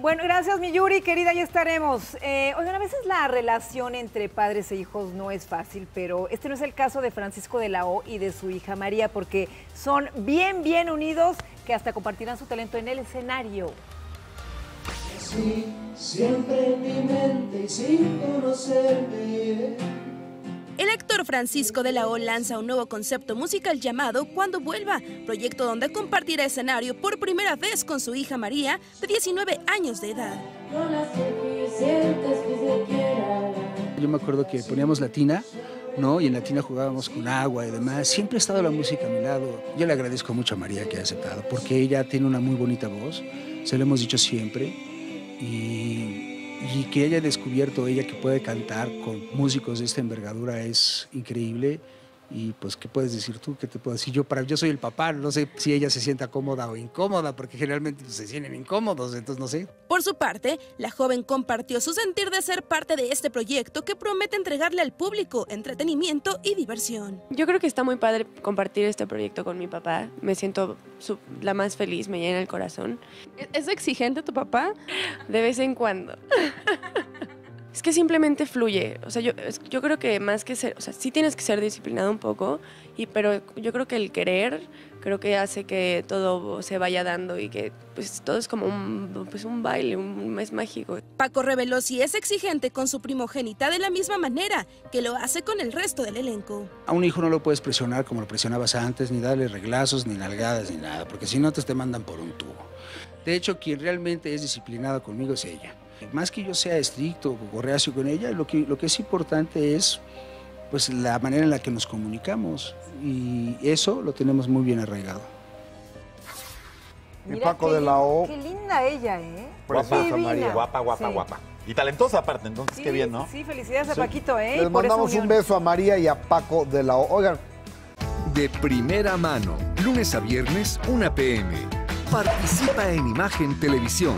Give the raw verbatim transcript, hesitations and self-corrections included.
Bueno, gracias, mi Yuri, querida, ya estaremos. Eh, oigan, a veces la relación entre padres e hijos no es fácil, pero este no es el caso de Francisco de la O y de su hija María, porque son bien, bien unidos, que hasta compartirán su talento en el escenario. Sí, siempre en mi mente y sin conocerme. El actor Francisco de la O lanza un nuevo concepto musical llamado Cuando Vuelva, proyecto donde compartirá escenario por primera vez con su hija María, de diecinueve años de edad. Yo me acuerdo que poníamos la tina, ¿no? Y en la tina jugábamos con agua y demás. Siempre ha estado la música a mi lado. Yo le agradezco mucho a María que ha aceptado, porque ella tiene una muy bonita voz, se lo hemos dicho siempre, y... Y que haya descubierto ella que puede cantar con músicos de esta envergadura es increíble. Y pues, ¿qué puedes decir tú? ¿Qué te puedo decir yo? Para, yo soy el papá, no sé si ella se sienta cómoda o incómoda, porque generalmente se sienten incómodos, entonces no sé. Por su parte, la joven compartió su sentir de ser parte de este proyecto que promete entregarle al público entretenimiento y diversión. Yo creo que está muy padre compartir este proyecto con mi papá. Me siento la más feliz, me llena el corazón. ¿Es exigente tu papá? De vez en cuando. Es que simplemente fluye, o sea, yo, yo creo que más que ser, o sea, sí tienes que ser disciplinado un poco, y, pero yo creo que el querer, creo que hace que todo se vaya dando y que pues todo es como un, pues, un baile, un mes mágico. Paco reveló si es exigente con su primogénita de la misma manera que lo hace con el resto del elenco. A un hijo no lo puedes presionar como lo presionabas antes, ni darle reglazos, ni nalgadas, ni nada, porque si no te, te mandan por un tubo. De hecho, quien realmente es disciplinado conmigo es ella. Más que yo sea estricto o reacio con ella, lo que, lo que es importante es pues, la manera en la que nos comunicamos, y eso lo tenemos muy bien arraigado. Mira, Paco de la O. Qué linda ella, ¿eh? Guapa, María. Guapa, guapa, sí. guapa. Y talentosa aparte, entonces sí, qué bien, ¿no? Sí, felicidades a sí. Paquito, ¿eh? Les mandamos un beso a María y a Paco de la O. Oigan. De primera mano, lunes a viernes, una p m Participa en Imagen Televisión.